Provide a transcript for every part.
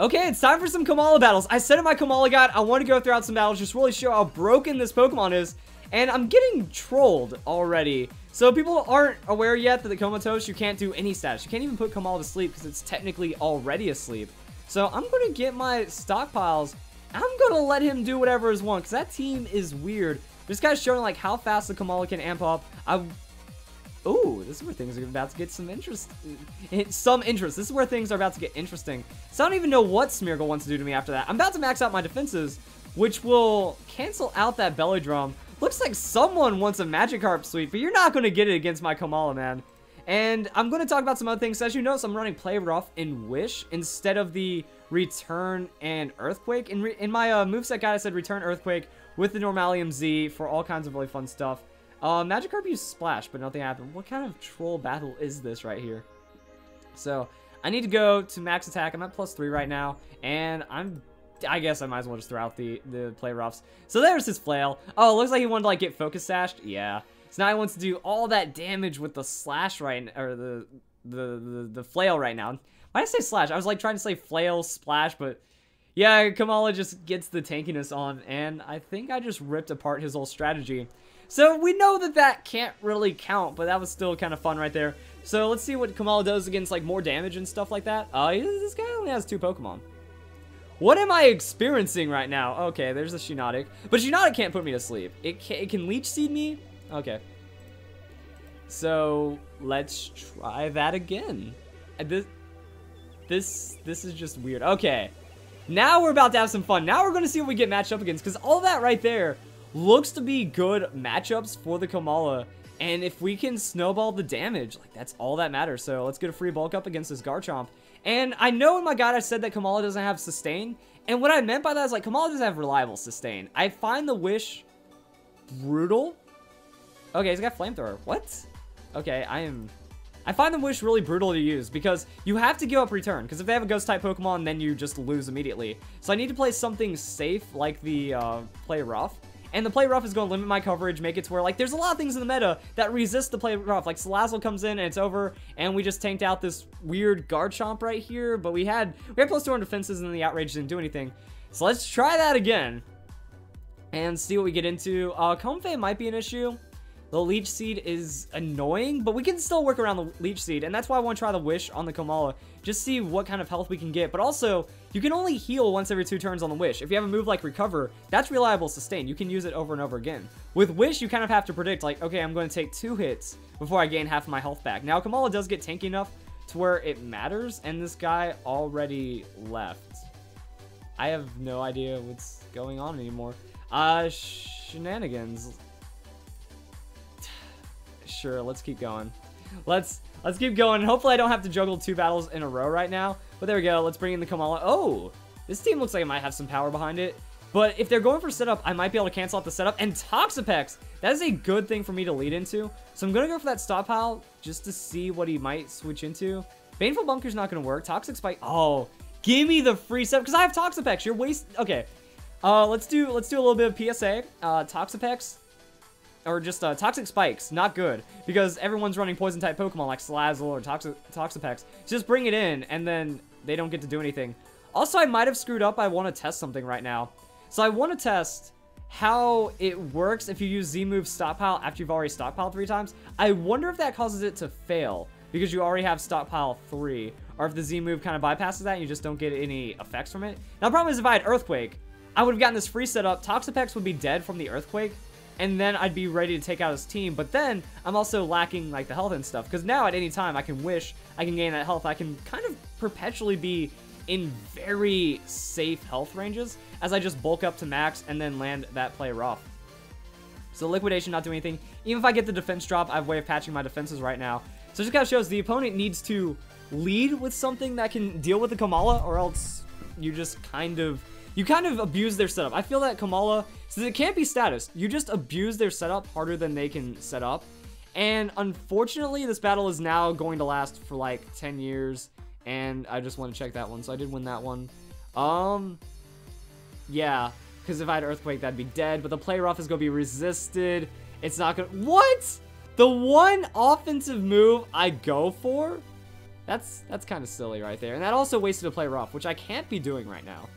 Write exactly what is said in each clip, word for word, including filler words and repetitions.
Okay, it's time for some Komala battles. I said in my Komala guide, I want to go throughout some battles, just really show how broken this Pokemon is. And I'm getting trolled already. So people aren't aware yet that the Comatose, you can't do any stats. You can't even put Komala to sleep because it's technically already asleep. So I'm going to get my stockpiles. I'm going to let him do whatever is one because that team is weird. This guy's showing like how fast the Komala can amp up. I... Ooh, this is where things are about to get some interest. Some interest. This is where things are about to get interesting. So I don't even know what Smeargle wants to do to me after that. I'm about to max out my defenses, which will cancel out that Belly Drum. Looks like someone wants a Magikarp sweep, but you're not going to get it against my Komala, man. And I'm going to talk about some other things. So as you notice, I'm running Play Rough and Wish instead of the Return and Earthquake. In, re in my uh, moveset guide, I said Return Earthquake with the Normalium Z for all kinds of really fun stuff. Uh, Magikarp used Splash, but nothing happened. What kind of troll battle is this right here? So, I need to go to max attack. I'm at plus three right now, and I'm... I guess I might as well just throw out the, the play roughs. So there's his flail. Oh, it looks like he wanted to like get focus sashed. Yeah. So now he wants to do all that damage with the slash right, or the the the, the flail right now. Why did I say slash? I was like trying to say flail splash, but yeah, Komala just gets the tankiness on, and I think I just ripped apart his whole strategy. So we know that that can't really count, but that was still kind of fun right there. So let's see what Komala does against like more damage and stuff like that. Uh, this guy only has two Pokemon. What am I experiencing right now? Okay, there's the Shiinotic. But Shiinotic can't put me to sleep. It can, it can Leech Seed me? Okay. So, let's try that again. This, this, this is just weird. Okay. Now we're about to have some fun. Now we're going to see what we get matched up against. Because all that right there looks to be good matchups for the Komala. And if we can snowball the damage, like that's all that matters. So, let's get a free bulk up against this Garchomp. And I know in my guide I said that Komala doesn't have sustain. And what I meant by that is like Komala doesn't have reliable sustain. I find the wish brutal. Okay, he's got flamethrower. What? Okay, I am... I find the wish really brutal to use because you have to give up return. Because if they have a ghost type Pokemon, then you just lose immediately. So I need to play something safe like the uh, play rough. And the play rough is going to limit my coverage, make it to where, like, there's a lot of things in the meta that resist the play rough. Like, Salazzle comes in, and it's over, and we just tanked out this weird Garchomp right here, but we had, we had plus two hundred defenses, and the outrage didn't do anything. So let's try that again, and see what we get into. Uh, Comfey might be an issue. The Leech Seed is annoying, but we can still work around the Leech Seed, and that's why I want to try the Wish on the Komala. Just see what kind of health we can get, but also, you can only heal once every two turns on the Wish. If you have a move like Recover, that's reliable sustain. You can use it over and over again. With Wish, you kind of have to predict, like, okay, I'm going to take two hits before I gain half of my health back. Now, Komala does get tanky enough to where it matters, and this guy already left. I have no idea what's going on anymore. Uh, shenanigans. Sure, let's keep going. Let's let's keep going. Hopefully I don't have to juggle two battles in a row right now. But there we go. Let's bring in the Komala. Oh, this team looks like it might have some power behind it. But if they're going for setup, I might be able to cancel out the setup. And Toxapex, that is a good thing for me to lead into. So I'm going to go for that stockpile just to see what he might switch into. Baneful Bunker's not going to work. Toxic Spike. Oh, give me the free setup because I have Toxapex. You're waste. Okay, uh, let's do let's do a little bit of P S A. Uh, Toxapex. Or just uh, Toxic Spikes, not good. Because everyone's running Poison-type Pokemon like Salazzle or Toxi Toxapex. Just bring it in, and then they don't get to do anything. Also, I might have screwed up. I want to test something right now. So I want to test how it works if you use Z-Move Stockpile after you've already stockpiled three times. I wonder if that causes it to fail because you already have Stockpile three. Or if the Z-Move kind of bypasses that and you just don't get any effects from it. Now, the problem is if I had Earthquake, I would have gotten this free setup. Toxapex would be dead from the Earthquake. And then I'd be ready to take out his team. But then I'm also lacking like the health and stuff. Because now at any time I can wish, I can gain that health. I can kind of perpetually be in very safe health ranges as I just bulk up to max and then land that play rough. So liquidation not doing anything. Even if I get the defense drop, I have a way of patching my defenses right now. So it just kind of shows the opponent needs to lead with something that can deal with the Komala, or else you just kind of... You kind of abuse their setup. I feel that Komala, since it can't be status, you just abuse their setup harder than they can set up. And unfortunately, this battle is now going to last for like ten years. And I just want to check that one. So I did win that one. Um, yeah, because if I had Earthquake, that'd be dead. But the play rough is going to be resisted. It's not going to... What? The one offensive move I go for That's that's kind of silly right there. And that also wasted a play rough, which I can't be doing right now.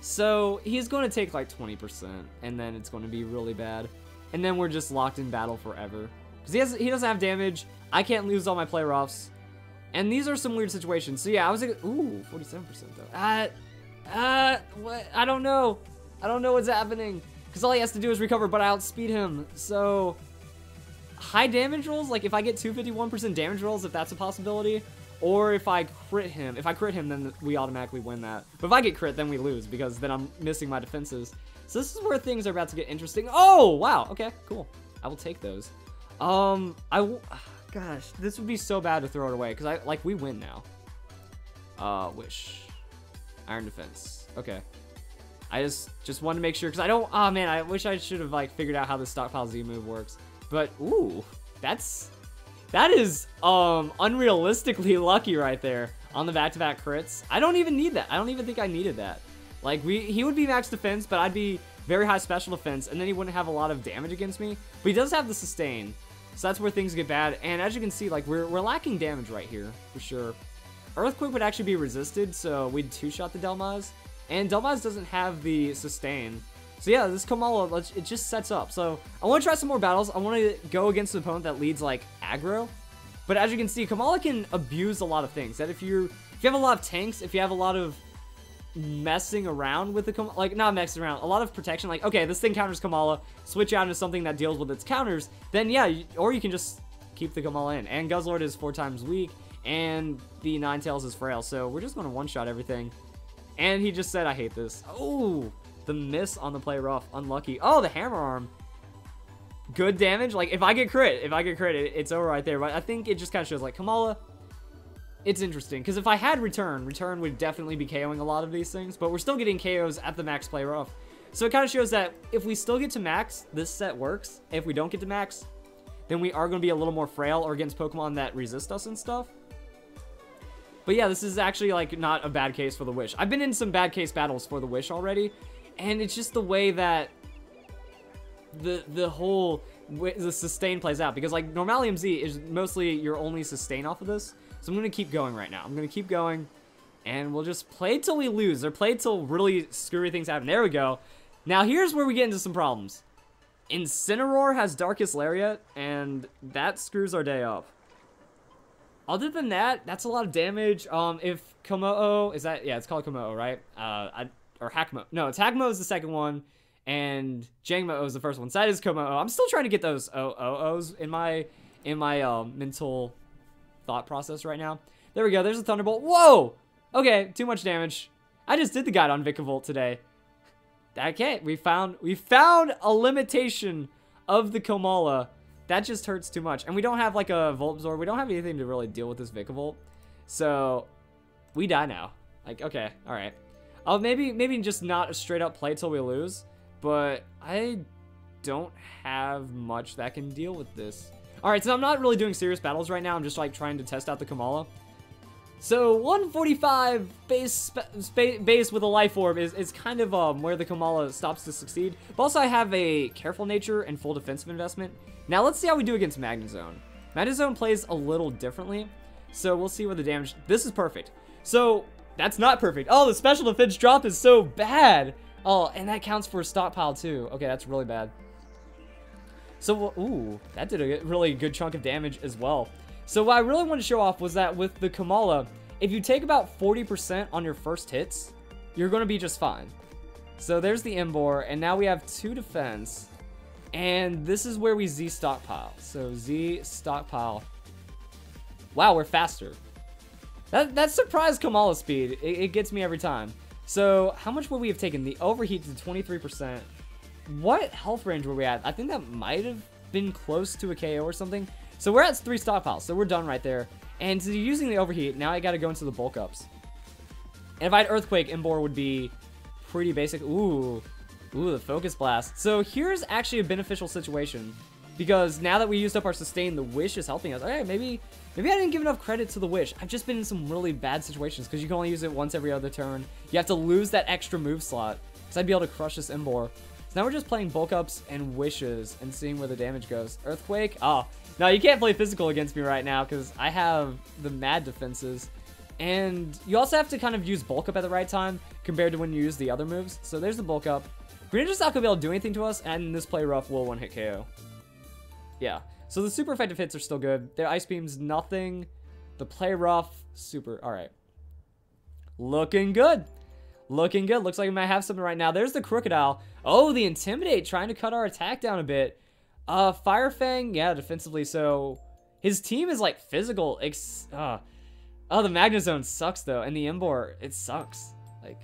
So he's going to take like twenty percent, and then it's going to be really bad. And then we're just locked in battle forever. Because he, has, he doesn't have damage. I can't lose all my play roughs. And these are some weird situations. So yeah, I was like, ooh, forty-seven percent though. Uh, uh, what? I don't know. I don't know what's happening. Because all he has to do is recover, but I outspeed him. So high damage rolls, like if I get two fifty-one percent damage rolls, if that's a possibility, or if I crit him. If I crit him, then we automatically win that. But if I get crit, then we lose, because then I'm missing my defenses. So this is where things are about to get interesting. Oh, wow. Okay, cool. I will take those. Um, I will... Gosh, this would be so bad to throw it away, because I like we win now. Uh, wish, iron defense. Okay, I just just wanted to make sure because I don't. Oh man, I wish I should have like figured out how the stockpile Z move works. But ooh, that's that is um unrealistically lucky right there on the back-to-back crits. I don't even need that. I don't even think I needed that. Like we he would be max defense, but I'd be very high special defense, and then he wouldn't have a lot of damage against me. But he does have the sustain. So that's where things get bad, and as you can see, like, we're, we're lacking damage right here, for sure. Earthquake would actually be resisted, so we'd two-shot the Delmaz, and Delmaz doesn't have the sustain. So yeah, this Komala, it just sets up. So I want to try some more battles. I want to go against an opponent that leads, like, aggro. But as you can see, Komala can abuse a lot of things. That if, you're, if you have a lot of tanks, if you have a lot of messing around with the Komala, like not messing around, a lot of protection, like okay, this thing counters Komala, switch out into something that deals with its counters, then yeah, you, or you can just keep the Komala in. And Guzzlord is four times weak, and the Ninetales is frail, so we're just going to one-shot everything. And he just said, I hate this. Oh, the miss on the play rough, unlucky. Oh, the hammer arm. Good damage, like if I get crit, if I get crit, it, it's over right there, but I think it just kind of shows like Komala, it's interesting, because if I had Return, Return would definitely be KOing a lot of these things, but we're still getting K Os at the max play rough. So it kind of shows that if we still get to max, this set works. If we don't get to max, then we are going to be a little more frail or against Pokemon that resist us and stuff. But yeah, this is actually like not a bad case for the Wish. I've been in some bad case battles for the Wish already, and it's just the way that the the whole the sustain plays out, because like Normalium Z is mostly your only sustain off of this. So I'm going to keep going right now. I'm going to keep going, and we'll just play till we lose, or play till really screwy things happen. There we go. Now here's where we get into some problems. Incineroar has Darkest Lariat, and that screws our day up. Other than that, that's a lot of damage. Um, if Kommo-o, is that, yeah, it's called Kommo-o, right? Uh, I, or Hackmo, no, it's Hackmo is the second one, and Jangmo is the first one. So that is Kommo-o. I'm still trying to get those O O Os in my, in my um, mental thought process right now. There we go. There's a Thunderbolt. Whoa! Okay, too much damage. I just did the guide on Vikavolt today. I can't. We found we found a limitation of the Komala. That just hurts too much. And we don't have like a Voltorb. We don't have anything to really deal with this Vikavolt. So we die now. Like, okay, alright. Oh, maybe maybe just not a straight up play till we lose. But I don't have much that can deal with this. Alright, so I'm not really doing serious battles right now. I'm just, like, trying to test out the Komala. So, one forty-five base base with a Life Orb is, is kind of um, where the Komala stops to succeed. But also, I have a Careful Nature and Full Defensive Investment. Now, let's see how we do against Magnezone. Magnezone plays a little differently. So, we'll see what the damage... This is perfect. So, that's not perfect. Oh, the Special Defense drop is so bad. Oh, and that counts for a stockpile, too. Okay, that's really bad. So, ooh, that did a really good chunk of damage as well. So what I really wanted to show off was that with the Komala, if you take about forty percent on your first hits, you're going to be just fine. So there's the Emboar, and now we have two defense, and this is where we Z stockpile. So Z stockpile. Wow, we're faster. That, that surprised Komala speed. It, it gets me every time. So how much would we have taken? The overheat to twenty-three percent. What health range were we at? I think that might have been close to a K O or something. So we're at three stockpiles, so we're done right there. And so using the overheat, now I gotta go into the bulk ups. And if I had Earthquake, Emboar would be pretty basic. Ooh, ooh, the Focus Blast. So here's actually a beneficial situation, because now that we used up our sustain, the Wish is helping us. Okay, maybe, maybe I didn't give enough credit to the Wish. I've just been in some really bad situations, because you can only use it once every other turn. You have to lose that extra move slot, because I'd be able to crush this Emboar. now we're just playing bulk ups and wishes and seeing where the damage goes. Earthquake? Oh, no, you can't play physical against me right now because I have the mad defenses. And you also have to kind of use bulk up at the right time compared to when you use the other moves. So there's the bulk up. Greninja's not going to be able to do anything to us, and this play rough will one-hit K O. Yeah, so the super effective hits are still good. Their ice beam's nothing. The play rough, super. All right. Looking good. Looking good. Looks like we might have something right now. There's the Krookodile. Oh, the Intimidate trying to cut our attack down a bit. Uh, Fire Fang, yeah, defensively. So his team is like physical. Ex uh. Oh, the Magnezone sucks though, and the Emboar, it sucks. Like,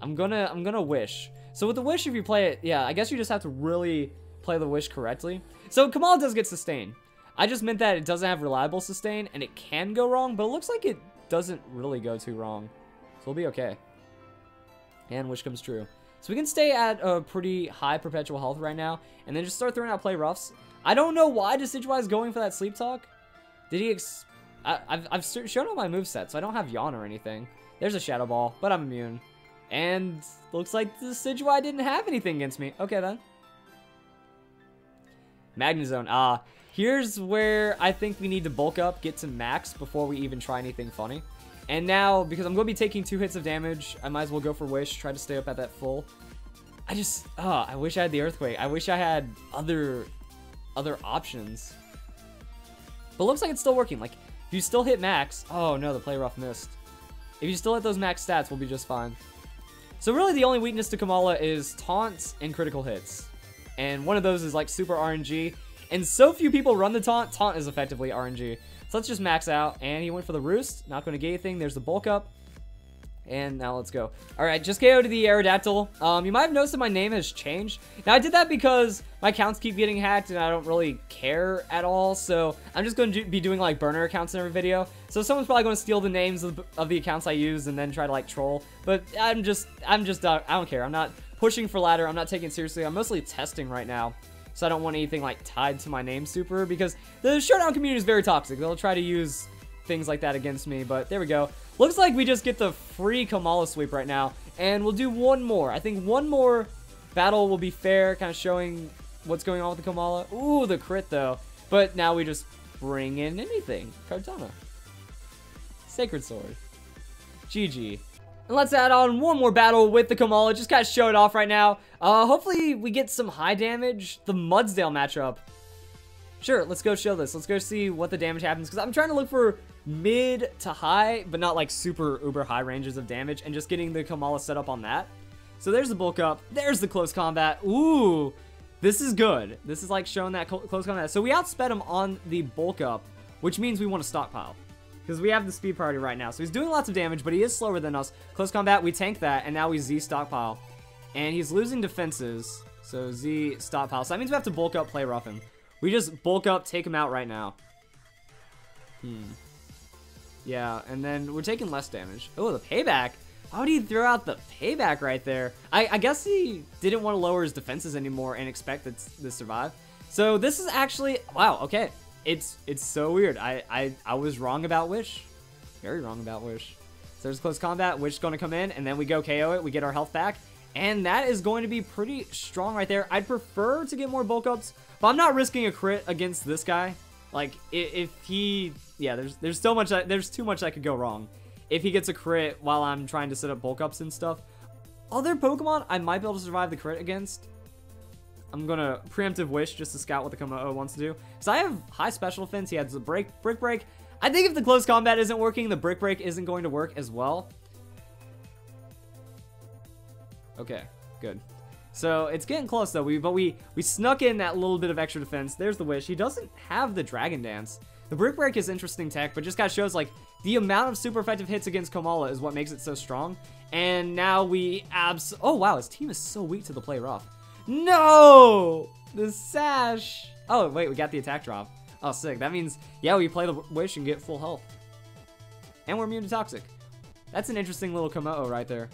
I'm gonna, I'm gonna wish. So with the wish, if you play it, yeah, I guess you just have to really play the wish correctly. So Komala does get sustain. I just meant that it doesn't have reliable sustain, and it can go wrong, but it looks like it doesn't really go too wrong. So we'll be okay. And wish comes true. So we can stay at a pretty high perpetual health right now, and then just start throwing out play roughs. I don't know why Decidueye is going for that sleep talk. Did he ex... I, I've, I've shown all my moveset, so I don't have Yawn or anything. There's a Shadow Ball, but I'm immune. And looks like Decidueye didn't have anything against me. Okay, then. Magnezone. Ah, here's where I think we need to bulk up, get to max before we even try anything funny. And now, because I'm going to be taking two hits of damage, I might as well go for Wish, try to stay up at that full. I just, oh, I wish I had the Earthquake. I wish I had other, other options. But looks like it's still working. Like, if you still hit max, oh no, the play rough missed. If you still hit those max stats, we'll be just fine. So really the only weakness to Komala is taunts and critical hits. And one of those is like super R N G. And so few people run the taunt, taunt is effectively R N G. So let's just max out. And he went for the roost. Not going to get anything. There's the bulk up. And now let's go. All right, just K O'd the Aerodactyl. Um, you might have noticed that my name has changed. Now, I did that because my accounts keep getting hacked and I don't really care at all. So I'm just going to do, be doing like burner accounts in every video. So someone's probably going to steal the names of, of the accounts I use and then try to like troll. But I'm just, I'm just, uh, I don't care. I'm not pushing for ladder. I'm not taking it seriously. I'm mostly testing right now. So I don't want anything like tied to my name super because the Showdown community is very toxic. They'll try to use things like that against me, but there we go. Looks like we just get the free Komala sweep right now, and we'll do one more. I think one more battle will be fair, kind of showing what's going on with the Komala. Ooh, the crit though. But now we just bring in anything. Kartana. Sacred Sword. G G. And let's add on one more battle with the Komala. Just kind of show it off right now. Uh, hopefully we get some high damage. The Mudsdale matchup. Sure, let's go show this. Let's go see what the damage happens. Because I'm trying to look for mid to high, but not like super uber high ranges of damage. And just getting the Komala set up on that. So there's the bulk up. There's the close combat. Ooh, this is good. This is like showing that close combat. So we outsped him on the bulk up, which means we want to stockpile. Because we have the speed priority right now. So he's doing lots of damage, but he is slower than us. Close combat, we tank that, and now we Z stockpile. And he's losing defenses, so Z stockpile. So that means we have to bulk up, play rough him. We just bulk up, take him out right now. Hmm. Yeah, and then we're taking less damage. Oh, the payback. How did he throw out the payback right there? I, I guess he didn't want to lower his defenses anymore and expect that to survive. So this is actually, wow, okay. It's it's so weird. I, I, I was wrong about Wish. Very wrong about Wish. So there's close combat. Wish is going to come in, and then we go K O it. We get our health back. And that is going to be pretty strong right there. I'd prefer to get more bulk ups, but I'm not risking a crit against this guy. Like, if, if he... Yeah, there's there's so much that... There's too much that could go wrong. If he gets a crit while I'm trying to set up bulk ups and stuff. Other Pokemon, I might be able to survive the crit against. I'm going to preemptive wish just to scout what the Kommo-o wants to do. So I have high special defense. He has the break, brick break. I think if the close combat isn't working, the brick break isn't going to work as well. Okay, good. So it's getting close though. We but we we snuck in that little bit of extra defense. There's the wish. He doesn't have the dragon dance. The brick break is interesting tech, but just kind of shows like the amount of super effective hits against Komala is what makes it so strong. And now we abs. Oh wow, his team is so weak to the play rough. No! The sash! Oh, wait, we got the attack drop. Oh, sick. That means, yeah, we play the wish and get full health. And we're immune to toxic. That's an interesting little Kommo-o right there.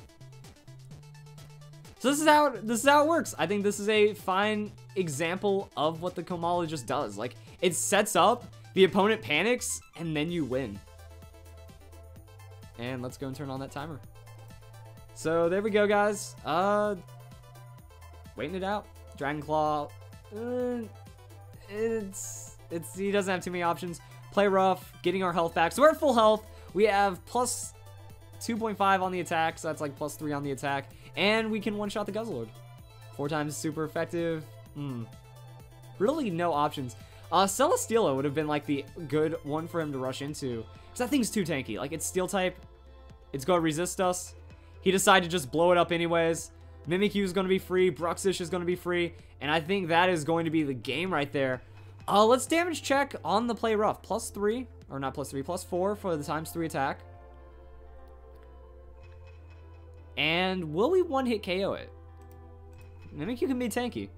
So this is how this is how it works. I think this is a fine example of what the Komala just does. Like, it sets up, the opponent panics, and then you win. And let's go and turn on that timer. So there we go, guys. Uh... waiting it out. Dragon Claw. Uh, it's it's he doesn't have too many options. Play Rough, getting our health back. So we're at full health. We have plus two point five on the attack, so that's like plus three on the attack. And we can one-shot the Guzzlord. Four times super effective. Hmm. Really no options. Uh, Celesteela would have been like the good one for him to rush into. Because that thing's too tanky. Like, it's Steel-type. It's going to resist us. He decided to just blow it up anyways. Mimikyu is going to be free. Bruxish is going to be free. And I think that is going to be the game right there. Uh, let's damage check on the Play Rough. Plus three. Or not plus three. Plus four for the times three attack. And will we one-hit K O it? Mimikyu can be tanky.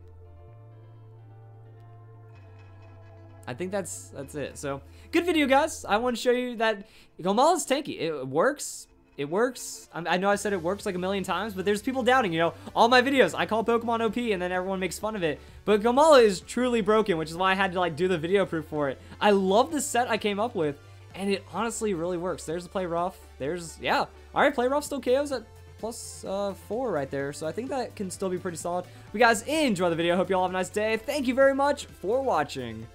I think that's that's it. So, good video, guys. I want to show you that Komala is tanky. It works. It works. I'm, I know I said it works like a million times, but there's people doubting, you know, all my videos. I call Pokemon O P, and then everyone makes fun of it. But Komala is truly broken, which is why I had to, like, do the video proof for it. I love the set I came up with, and it honestly really works. There's the Play Rough. There's, yeah. All right, Play Rough still K Os at plus uh, four right there. So I think that can still be pretty solid. But guys, enjoy the video. Hope you all have a nice day. Thank you very much for watching.